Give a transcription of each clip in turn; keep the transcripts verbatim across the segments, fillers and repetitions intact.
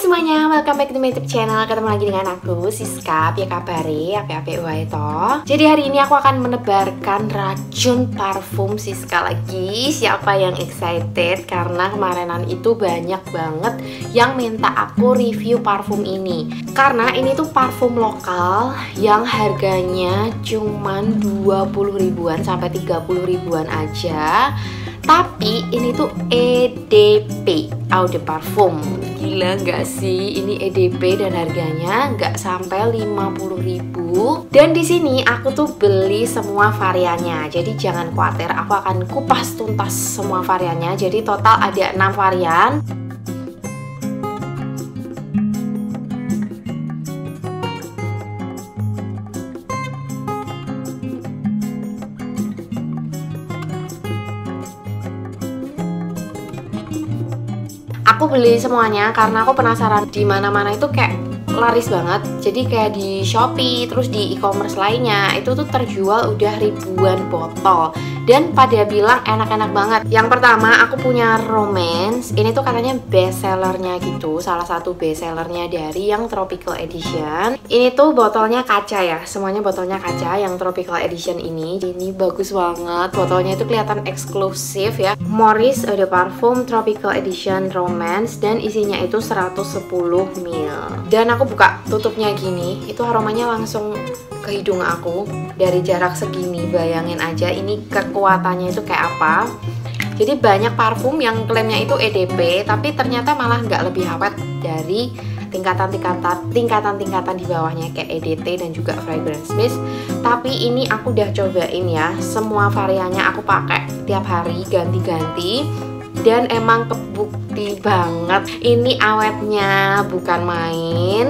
semuanya, welcome back to my YouTube channel. Ketemu lagi dengan aku, Siska, ya kabari, apa-apa itu. Jadi hari ini aku akan menebarkan racun parfum Siska lagi. Siapa yang excited? Karena kemarinan itu banyak banget yang minta aku review parfum ini. Karena ini tuh parfum lokal yang harganya cuman dua puluh ribuan sampai tiga puluh ribuan aja. Tapi ini tuh E D P, Eau de Parfum. Gila nggak sih? Ini E D P dan harganya nggak sampai lima puluh ribu. Dan di sini aku tuh beli semua variannya. Jadi jangan khawatir, aku akan kupas tuntas semua variannya. Jadi total ada enam varian. Aku beli semuanya karena aku penasaran, di mana-mana itu kayak laris banget. Jadi kayak di Shopee, terus di e-commerce lainnya itu tuh terjual udah ribuan botol. Dan pada bilang enak-enak banget. Yang pertama aku punya Romance. Ini tuh katanya best sellernya gitu, salah satu best sellernya dari yang Tropical Edition. Ini tuh botolnya kaca ya, semuanya botolnya kaca yang Tropical Edition ini. Ini bagus banget, botolnya itu kelihatan eksklusif ya. Morris Eau de Parfum Tropical Edition Romance, dan isinya itu seratus sepuluh mililiter. Dan aku buka tutupnya gini, itu aromanya langsung ke hidung aku dari jarak segini. Bayangin aja ini kekuatannya itu kayak apa. Jadi banyak parfum yang klaimnya itu E D P, tapi ternyata malah nggak lebih awet dari tingkatan-tingkatan tingkatan-tingkatan di bawahnya kayak E D T dan juga Fragrance Mist. Tapi ini aku udah cobain ya, semua variannya aku pakai tiap hari ganti-ganti, dan emang kebukti banget ini awetnya bukan main.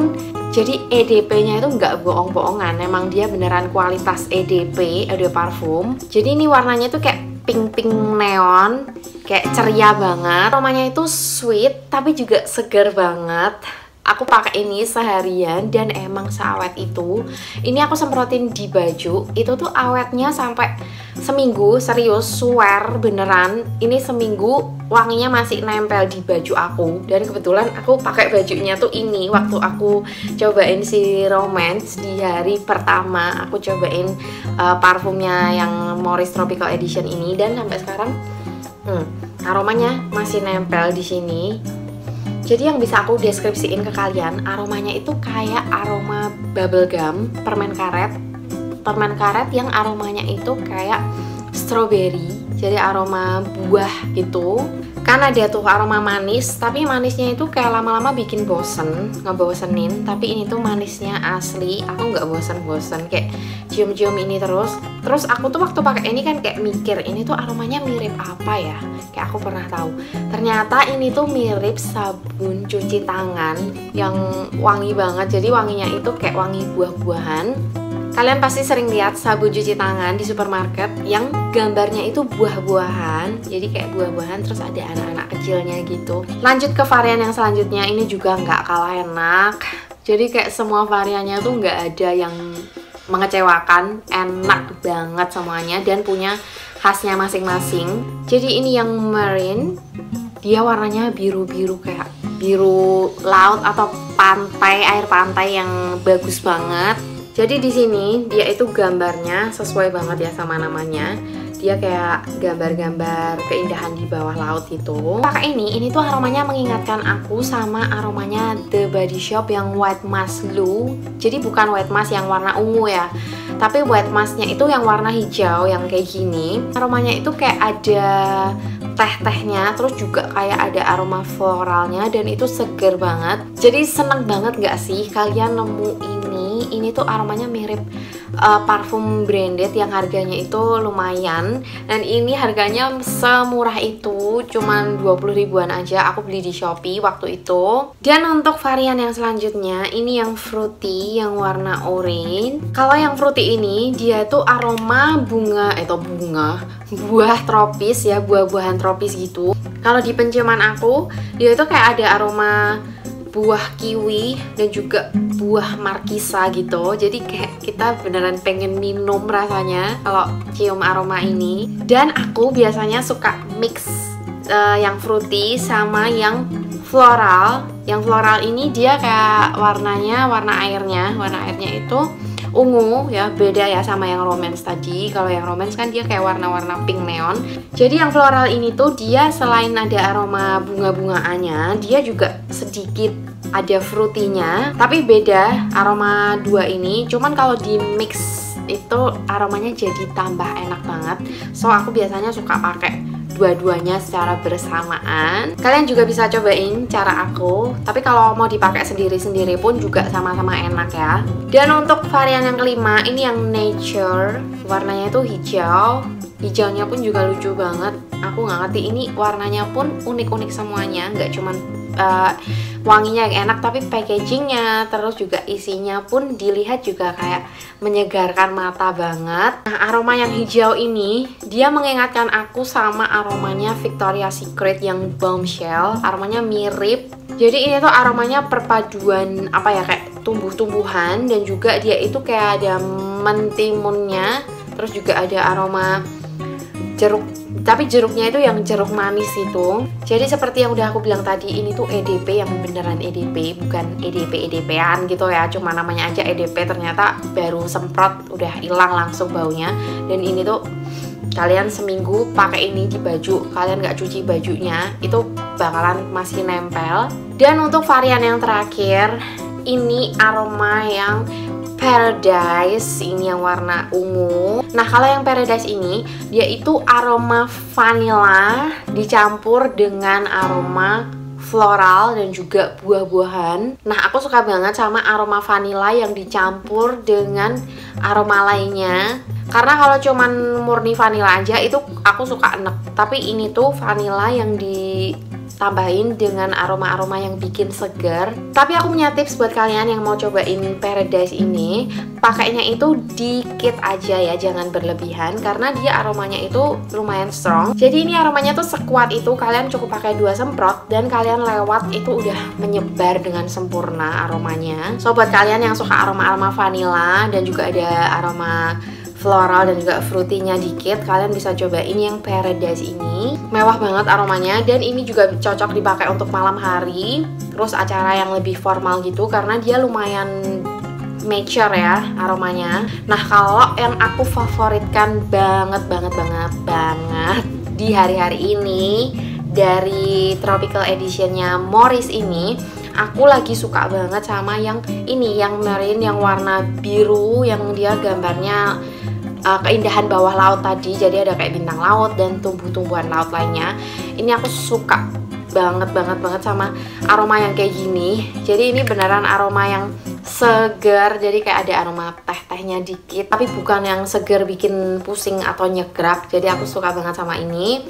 Jadi E D P-nya itu nggak bohong-bohongan, emang dia beneran kualitas E D P, Eau de Parfum. Jadi ini warnanya tuh kayak pink-pink neon, kayak ceria banget. Aromanya itu sweet, tapi juga segar banget. Aku pakai ini seharian dan emang seawet itu. Ini aku semprotin di baju, itu tuh awetnya sampai seminggu, serius, swear beneran. Ini seminggu wanginya masih nempel di baju aku. Dan kebetulan aku pakai bajunya tuh ini waktu aku cobain si Romance di hari pertama aku cobain uh, parfumnya yang Morris Tropical Edition ini. Dan sampai sekarang hmm, aromanya masih nempel di sini. Jadi yang bisa aku deskripsiin ke kalian, aromanya itu kayak aroma bubble gum, permen karet. Permen karet yang aromanya itu kayak strawberry, jadi aroma buah gitu. Kan ada tuh aroma manis, tapi manisnya itu kayak lama-lama bikin bosen, ngebosenin. Tapi ini tuh manisnya asli, aku nggak bosen-bosen, kayak cium-cium ini terus. Terus aku tuh waktu pakai ini kan kayak mikir, ini tuh aromanya mirip apa ya? Kayak aku pernah tahu. Ternyata ini tuh mirip sabun cuci tangan yang wangi banget. Jadi wanginya itu kayak wangi buah-buahan. Kalian pasti sering lihat sabun cuci tangan di supermarket yang gambarnya itu buah-buahan. Jadi kayak buah-buahan terus ada anak-anak kecilnya gitu. Lanjut ke varian yang selanjutnya, ini juga nggak kalah enak. Jadi kayak semua variannya tuh nggak ada yang mengecewakan, enak banget semuanya dan punya khasnya masing-masing. Jadi ini yang marine, dia warnanya biru-biru kayak biru laut atau pantai, air pantai yang bagus banget. Jadi di sini dia itu gambarnya sesuai banget ya sama namanya. Dia kayak gambar-gambar keindahan di bawah laut itu. Pakai ini, ini tuh aromanya mengingatkan aku sama aromanya The Body Shop yang White Musk Blue. Jadi bukan White Musk yang warna ungu ya, tapi White Musknya itu yang warna hijau yang kayak gini. Aromanya itu kayak ada teh-tehnya, terus juga kayak ada aroma floralnya, dan itu seger banget. Jadi seneng banget gak sih kalian nemu ini? Ini tuh aromanya mirip Uh, parfum branded yang harganya itu lumayan, dan ini harganya semurah itu, cuman dua puluh ribuan aja. Aku beli di Shopee waktu itu. Dan untuk varian yang selanjutnya, ini yang fruity yang warna orange. Kalau yang fruity ini dia tuh aroma bunga, atau bunga buah tropis ya, buah-buahan tropis gitu. Kalau di penciuman aku, dia itu kayak ada aroma buah kiwi dan juga buah markisa gitu. Jadi kayak kita beneran pengen minum rasanya kalau cium aroma ini. Dan aku biasanya suka mix uh, yang fruity sama yang floral. Yang floral ini dia kayak warnanya, warna airnya, warna airnya itu ungu ya, beda ya sama yang romance tadi. Kalau yang romance kan dia kayak warna-warna pink neon. Jadi yang floral ini tuh dia selain ada aroma bunga-bungaannya, dia juga sedikit ada fruity-nya, tapi beda aroma dua ini. Cuman kalau di mix itu aromanya jadi tambah enak banget. So aku biasanya suka pakai dua-duanya secara bersamaan. Kalian juga bisa cobain cara aku, tapi kalau mau dipakai sendiri-sendiri pun juga sama-sama enak ya. Dan untuk varian yang kelima, ini yang nature, warnanya itu hijau. Hijaunya pun juga lucu banget. Aku nggak ngerti, ini warnanya pun unik-unik semuanya, nggak cuman uh, wanginya yang enak, tapi packagingnya, terus juga isinya pun dilihat juga kayak menyegarkan mata banget. Nah, aroma yang hijau ini dia mengingatkan aku sama aromanya Victoria Secret yang bombshell, aromanya mirip. Jadi ini tuh aromanya perpaduan apa ya, kayak tumbuh-tumbuhan, dan juga dia itu kayak ada mentimunnya, terus juga ada aroma jeruk, tapi jeruknya itu yang jeruk manis itu. Jadi seperti yang udah aku bilang tadi, ini tuh E D P yang beneran E D P, bukan E D P E D P-an gitu ya, cuma namanya aja E D P, ternyata baru semprot udah hilang langsung baunya. Dan ini tuh kalian seminggu pakai ini di baju, kalian nggak cuci bajunya, itu bakalan masih nempel. Dan untuk varian yang terakhir, ini aroma yang Paradise, ini yang warna ungu. Nah, kalau yang Paradise ini dia itu aroma vanilla dicampur dengan aroma floral dan juga buah-buahan. Nah, aku suka banget sama aroma vanilla yang dicampur dengan aroma lainnya, karena kalau cuman murni vanilla aja itu aku suka enek, tapi ini tuh vanilla yang di tambahin dengan aroma-aroma yang bikin segar. Tapi aku punya tips buat kalian yang mau cobain Paradise ini, pakainya itu dikit aja ya, jangan berlebihan, karena dia aromanya itu lumayan strong. Jadi ini aromanya tuh sekuat itu, kalian cukup pakai dua semprot dan kalian lewat itu udah menyebar dengan sempurna aromanya. So buat kalian yang suka aroma-aroma vanilla dan juga ada aroma floral dan juga fruity-nya dikit, kalian bisa cobain yang Paradise ini. Mewah banget aromanya, dan ini juga cocok dipakai untuk malam hari, terus acara yang lebih formal gitu, karena dia lumayan mature ya aromanya. Nah, kalau yang aku favoritkan banget banget banget banget di hari-hari ini dari tropical editionnya Morris ini, aku lagi suka banget sama yang ini, yang marine, yang warna biru, yang dia gambarnya Uh, keindahan bawah laut tadi. Jadi ada kayak bintang laut dan tumbuh-tumbuhan laut lainnya. Ini aku suka banget banget banget sama aroma yang kayak gini. Jadi ini beneran aroma yang segar, jadi kayak ada aroma teh-tehnya dikit, tapi bukan yang segar bikin pusing atau nyegrak. Jadi aku suka banget sama ini.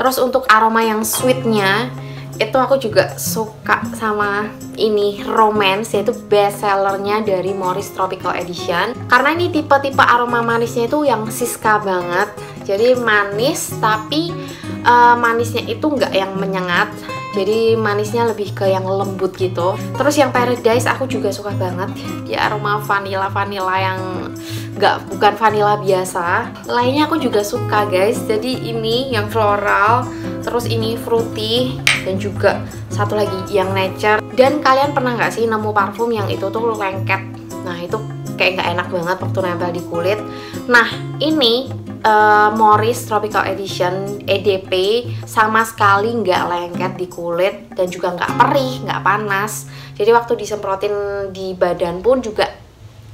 Terus untuk aroma yang sweetnya itu aku juga suka sama ini, romance, yaitu best sellernya dari Morris Tropical Edition, karena ini tipe-tipe aroma manisnya itu yang Siska banget. Jadi manis, tapi uh, manisnya itu nggak yang menyengat, jadi manisnya lebih ke yang lembut gitu. Terus yang Paradise aku juga suka banget, dia aroma vanilla-vanilla yang nggak, bukan vanilla biasa. Lainnya aku juga suka guys. Jadi ini yang floral, terus ini fruity, dan juga satu lagi yang nature. Dan kalian pernah nggak sih nemu parfum yang itu tuh lengket? Nah, itu kayak nggak enak banget waktu nempel di kulit. Nah, ini uh, Morris Tropical Edition E D P sama sekali nggak lengket di kulit, dan juga nggak perih, nggak panas. Jadi waktu disemprotin di badan pun juga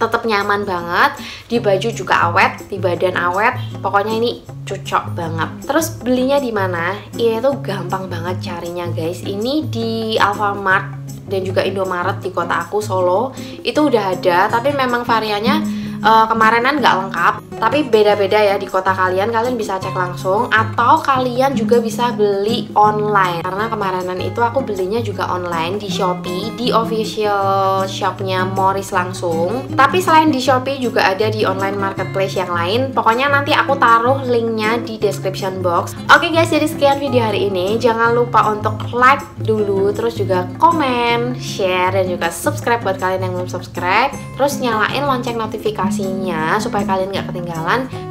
tetap nyaman banget, di baju juga awet, di badan awet, pokoknya ini cocok banget. Terus belinya di mana? Ini tuh gampang banget carinya guys. Ini di Alfamart dan juga Indomaret di kota aku, Solo. Itu udah ada, tapi memang variannya uh, kemarinan nggak lengkap. Tapi beda-beda ya di kota kalian, kalian bisa cek langsung, atau kalian juga bisa beli online. Karena kemarinan itu aku belinya juga online di Shopee, di official shopnya Morris langsung. Tapi selain di Shopee juga ada di online marketplace yang lain. Pokoknya nanti aku taruh linknya di description box. Oke guys, jadi sekian video hari ini. Jangan lupa untuk like dulu, terus juga komen, share, dan juga subscribe buat kalian yang belum subscribe. Terus nyalain lonceng notifikasinya supaya kalian nggak ketinggalan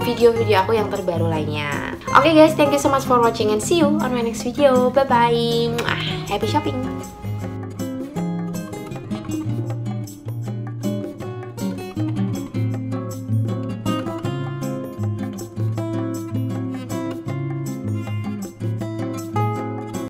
video-video aku yang terbaru lainnya. Oke guys, thank you so much for watching and see you on my next video. Bye bye. Happy shopping.